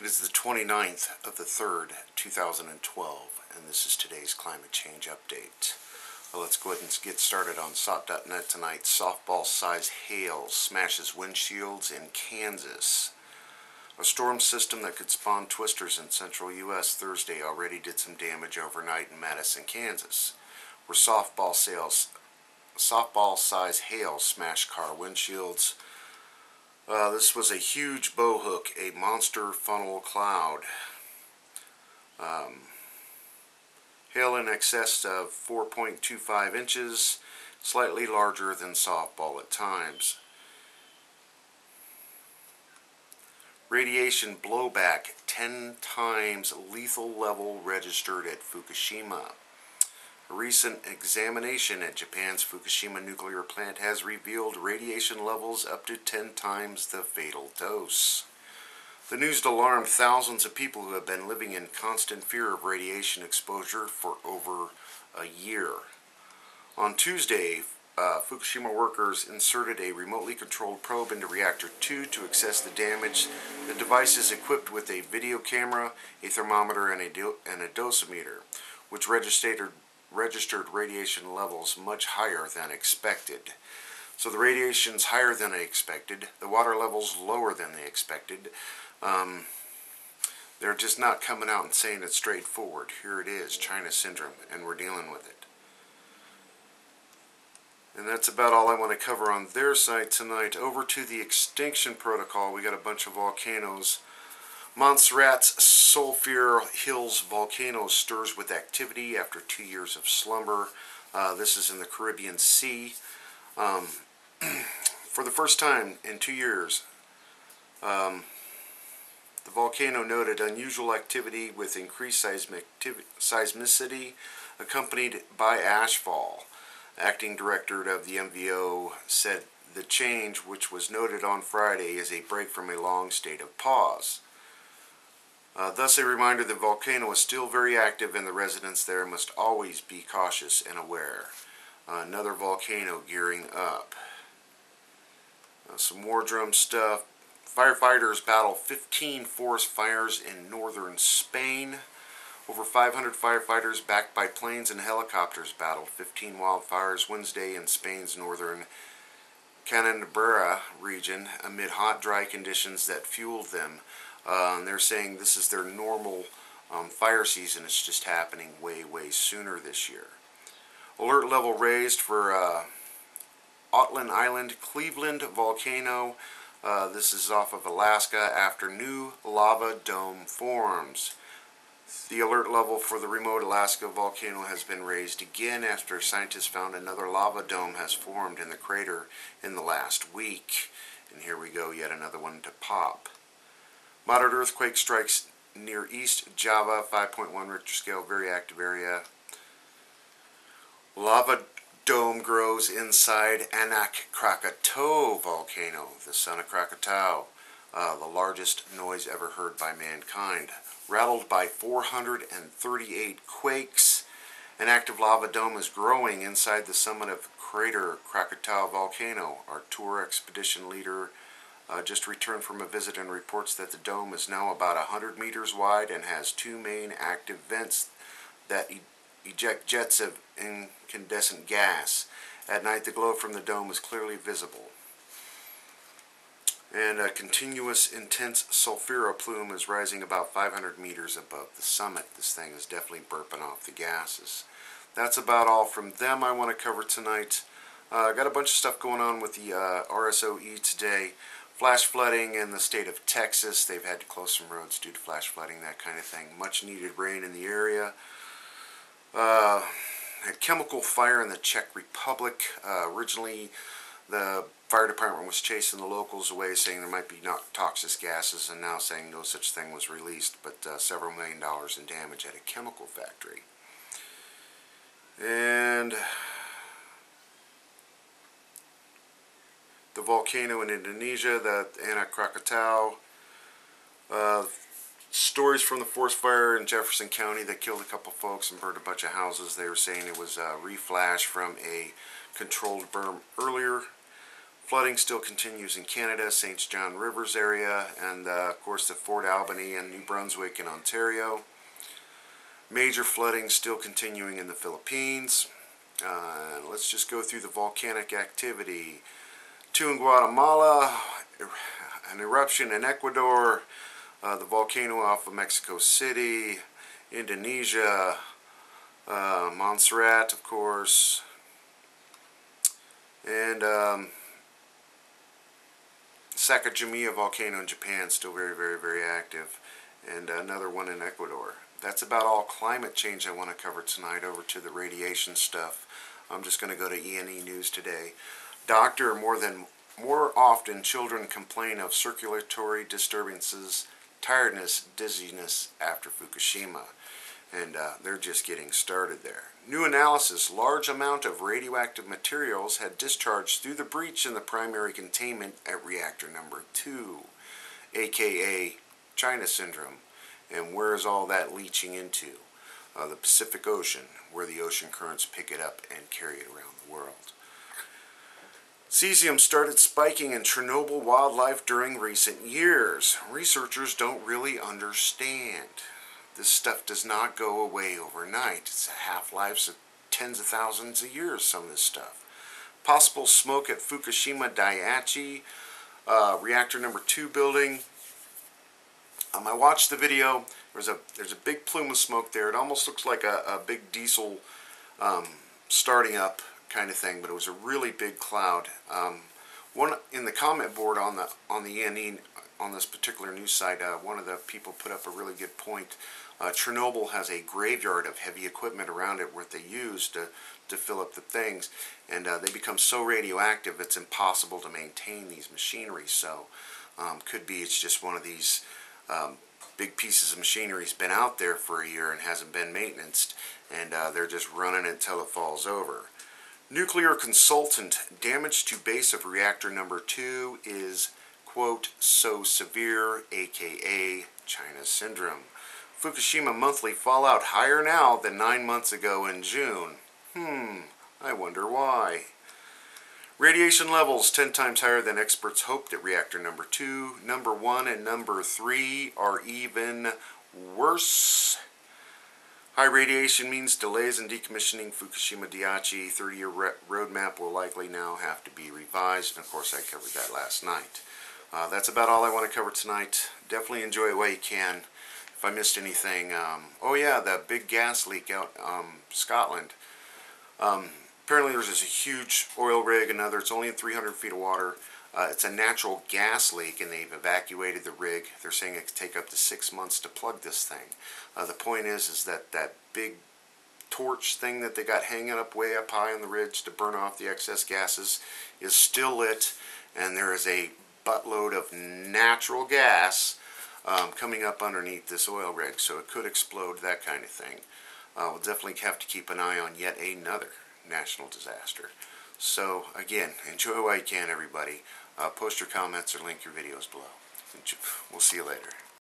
It is the 29th of the 3rd, 2012, and this is today's climate change update. Well, let's go ahead and get started on SOT.net tonight. Softball-sized hail smashes windshields in Kansas. A storm system that could spawn twisters in central U.S. Thursday already did some damage overnight in Madison, Kansas, where softball-sized hail smashed car windshields. This was a huge bowhook, a monster funnel cloud. Hail in excess of 4.25 inches, slightly larger than softball at times. Radiation blowback 10 times lethal level registered at Fukushima. A recent examination at Japan's Fukushima nuclear plant has revealed radiation levels up to 10 times the fatal dose. The news alarmed thousands of people who have been living in constant fear of radiation exposure for over a year. On Tuesday, Fukushima workers inserted a remotely controlled probe into Reactor 2 to assess the damage. The device is equipped with a video camera, a thermometer, and a dosimeter, which registered radiation levels much higher than expected. So the radiation's higher than I expected, the water level's lower than they expected. They're just not coming out and saying it's straightforward. Here it is, China syndrome, and we're dealing with it. And that's about all I want to cover on their site tonight. Over to the extinction protocol, we got a bunch of volcanoes. Montserrat's Soufriere Hills volcano stirs with activity after 2 years of slumber. This is in the Caribbean Sea. For the first time in 2 years, the volcano noted unusual activity with increased seismicity accompanied by ashfall. Acting director of the MVO said the change, which was noted on Friday, is a break from a long state of pause. Thus a reminder the volcano is still very active and the residents there must always be cautious and aware. Another volcano gearing up. Some war drum stuff. Firefighters battle 15 forest fires in northern Spain. Over 500 firefighters backed by planes and helicopters battled 15 wildfires Wednesday in Spain's northern Cantabrian region amid hot, dry conditions that fueled them. And they're saying this is their normal fire season. It's just happening way, way sooner this year. Alert level raised for Outland Island, Cleveland Volcano. This is off of Alaska after new lava dome forms. The alert level for the remote Alaska volcano has been raised again after scientists found another lava dome has formed in the crater in the last week. And here we go, yet another one to pop. Moderate earthquake strikes near East Java, 5.1 Richter scale, very active area. Lava dome grows inside Anak Krakatau volcano, the son of Krakatau, the largest noise ever heard by mankind. Rattled by 438 quakes, an active lava dome is growing inside the summit of crater Krakatau volcano. Our tour expedition leader just returned from a visit and reports that the dome is now about 100 meters wide and has two main active vents that eject jets of incandescent gas. At night, the glow from the dome is clearly visible. And a continuous, intense sulfura plume is rising about 500 meters above the summit. This thing is definitely burping off the gases. That's about all from them I want to cover tonight. I got a bunch of stuff going on with the RSOE today. Flash flooding in the state of Texas. They've had to close some roads due to flash flooding, that kind of thing. Much needed rain in the area. A chemical fire in the Czech Republic. Originally, the fire department was chasing the locals away, saying there might be toxic gases, and now saying no such thing was released, but several million dollars in damage at a chemical factory. And the volcano in Indonesia, the Anak Krakatau, stories from the forest fire in Jefferson County that killed a couple folks and burned a bunch of houses. They were saying it was a reflash from a controlled burn earlier. Flooding still continues in Canada, St. John Rivers area, and of course the Fort Albany and New Brunswick and Ontario. Major flooding still continuing in the Philippines. Let's just go through the volcanic activity. 2 in Guatemala, an eruption in Ecuador, the volcano off of Mexico City, Indonesia, Montserrat, of course, and Sakurajima volcano in Japan, still very, very active, and another one in Ecuador. That's about all climate change I want to cover tonight. Over to the radiation stuff, I'm just going to go to E&E News today. Doctor, more often children complain of circulatory disturbances, tiredness, dizziness after Fukushima. And they're just getting started there. New analysis, large amount of radioactive materials had discharged through the breach in the primary containment at reactor number 2, aka China Syndrome. And where is all that leaching into? The Pacific Ocean, where the ocean currents pick it up and carry it around the world. Cesium started spiking in Chernobyl wildlife during recent years. Researchers don't really understand. This stuff does not go away overnight. It's a half-life of tens of thousands of years, some of this stuff. Possible smoke at Fukushima Daiichi, reactor number 2 building. I watched the video. There's a big plume of smoke there. It almost looks like a big diesel starting up kind of thing, but it was a really big cloud. One in the comment board on the E&E, on this particular news site, one of the people put up a really good point. Chernobyl has a graveyard of heavy equipment around it, what they use to fill up the things, and they become so radioactive it's impossible to maintain these machinery. So could be it's just one of these big pieces of machinery's been out there for a year and hasn't been maintained, and they're just running until it falls over. Nuclear consultant, damage to base of reactor number 2 is, quote, so severe, aka China Syndrome. Fukushima monthly fallout higher now than 9 months ago in June. I wonder why. Radiation levels 10 times higher than experts hoped at reactor number 2. Number 1 and number 3 are even worse. High radiation means delays in decommissioning Fukushima Daiichi. 30-year roadmap will likely now have to be revised. And of course, I covered that last night. That's about all I want to cover tonight. Definitely enjoy it while you can. If I missed anything, oh yeah, that big gas leak out Scotland. Apparently there's this huge oil rig, another, it's only in 300 feet of water. It's a natural gas leak, and they've evacuated the rig. They're saying it could take up to 6 months to plug this thing. The point is that that big torch thing that they got hanging up way up high on the ridge to burn off the excess gases is still lit, and there is a buttload of natural gas coming up underneath this oil rig, so it could explode, that kind of thing. We'll definitely have to keep an eye on yet another national disaster. So again, enjoy while you can, everybody. Post your comments or link your videos below. We'll see you later.